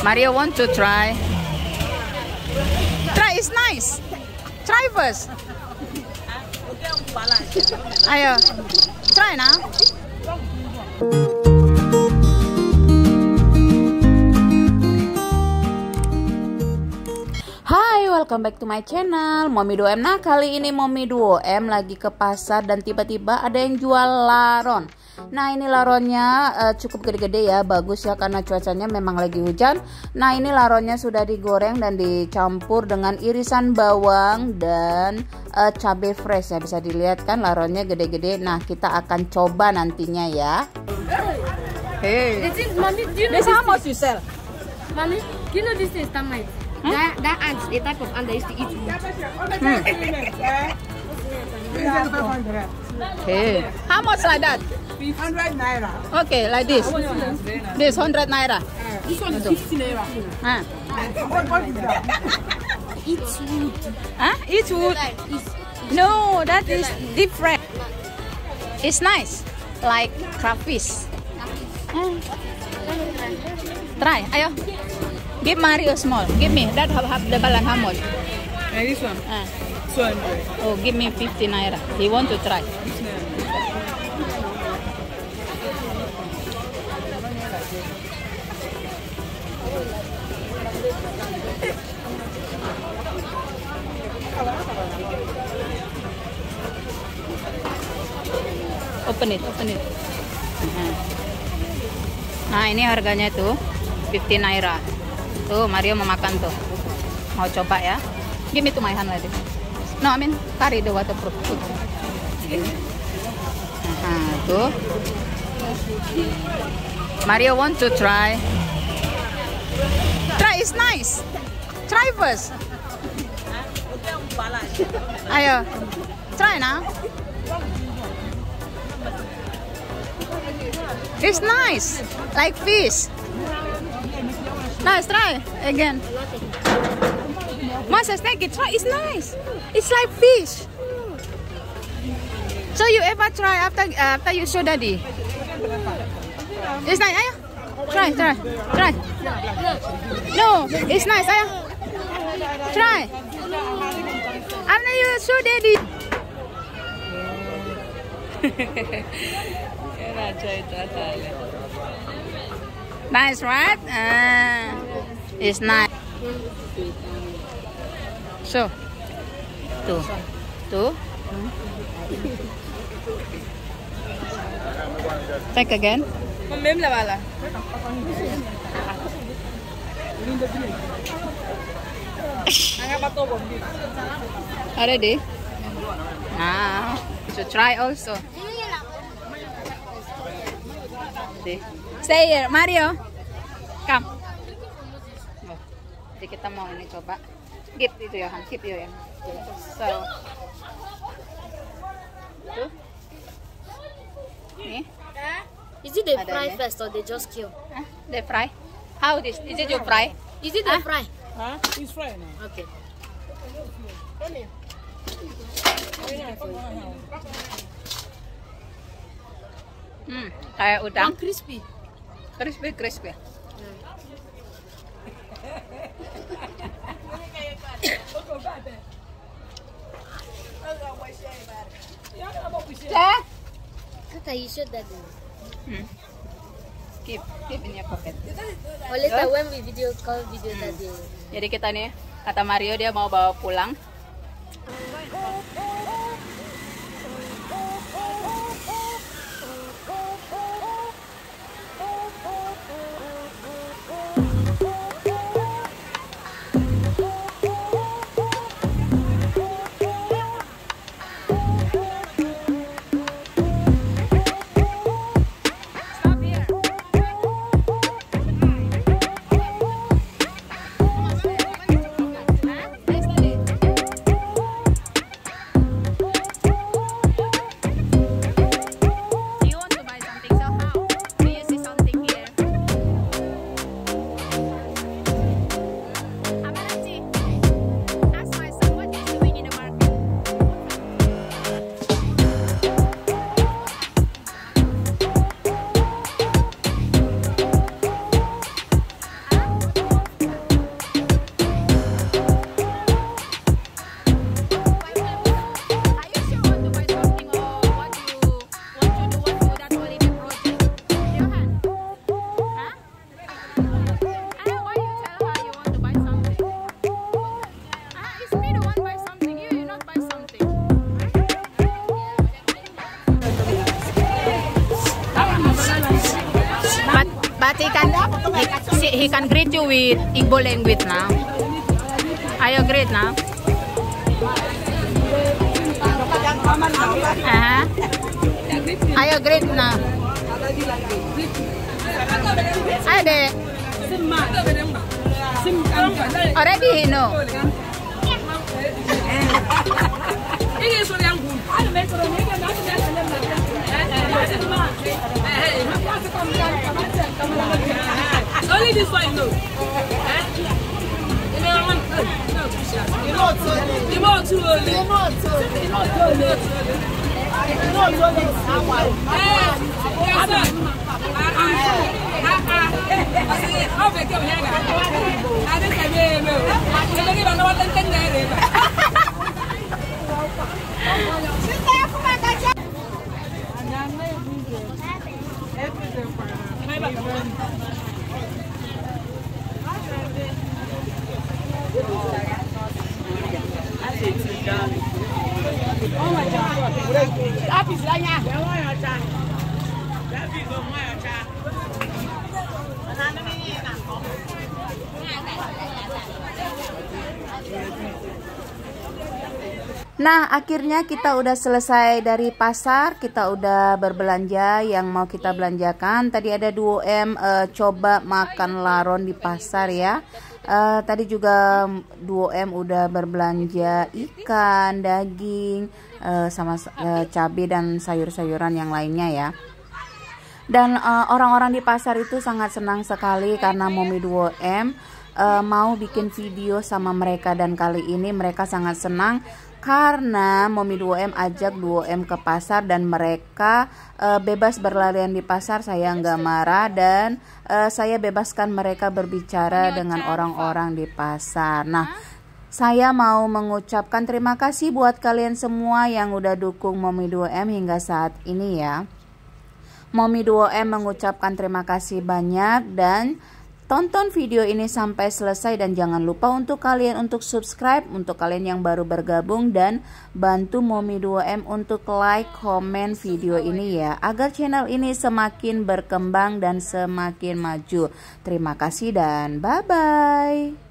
Maria want to try. Try, it's nice. Try first. Ayo, try now. Hai, welcome back to my channel Mommy Duo M. Nah, kali ini Mommy Duo M lagi ke pasar dan tiba-tiba ada yang jual laron. Nah, ini laronnya cukup gede-gede ya, bagus ya karena cuacanya memang lagi hujan. Nah, ini laronnya sudah digoreng dan dicampur dengan irisan bawang dan cabai fresh ya, bisa dilihat kan laronnya gede-gede. Nah, kita akan coba nantinya ya. Hey. This is mommy, do you know this is how much you sell? Mommy, do you know this is termite? That ants, the type of ant that used to eat. Okay. How much like that? 100 naira. Okay, like this. This 100 naira. This one is 50 naira. What is that? It's wood. Huh? It's wood. No, that is different. It's nice, like crab fish. Try. Ayo. Give Mario small. Give me that half the balance. How much? This one. 200. Oh, give me 50 naira. He want to try. Open it, open it. Nah, ini harganya tuh 50 naira. Tuh, Mario mau makan tuh. Mau coba ya. Give me to my hand lagi. No, I mean, carry the waterproof. Nah, tuh. Mario want to try. Try, it's nice. Try first. Ayo, try now. It's nice, like fish. Nice, try again. Master, take it. Try, it's nice. It's like fish. So you ever try after you show daddy? It's nice. Ayo, try. No, it's nice. Ayo, try. After you show daddy. Nice, right? It's nice. So, two. Take again. Already? Now, to try also. Stay here, Mario. Come. Oh, jadi kita mau ini coba. Keep itu ya, keep ya. So, tuh. Nih. Is it they fry first or they just kill? They fry. How this? Is it you fry? Is it they fry? Huh? It's fry now. Okay. Kayak udang. Crispy. Kata you should that. Keep in your pocket. Oh, later when we video call tadi. Jadi kita nih, kata Mario dia mau bawa pulang. he can greet you with Igbo language now. Are you great now? Are you great now? Are they? Already he know. Only this one knows. Oh my God! That is like that. That is the one. Nah, akhirnya kita udah selesai dari pasar, kita udah berbelanja yang mau kita belanjakan. Tadi ada Duo M coba makan laron di pasar ya. Tadi juga Duo M udah berbelanja ikan, daging, sama cabai dan sayur-sayuran yang lainnya ya. Dan orang-orang di pasar itu sangat senang sekali karena Mommy Duo M mau bikin video sama mereka, dan kali ini mereka sangat senang karena Mommy Duo M ajak Duo M ke pasar dan mereka bebas berlarian di pasar. Saya nggak marah dan saya bebaskan mereka berbicara dengan orang-orang di pasar. Nah, saya mau mengucapkan terima kasih buat kalian semua yang udah dukung Mommy Duo M hingga saat ini ya. Mommy Duo M mengucapkan terima kasih banyak, dan tonton video ini sampai selesai, dan jangan lupa untuk subscribe, untuk kalian yang baru bergabung, dan bantu Mommy Duo M untuk like, komen video ini ya, agar channel ini semakin berkembang dan semakin maju. Terima kasih dan bye-bye.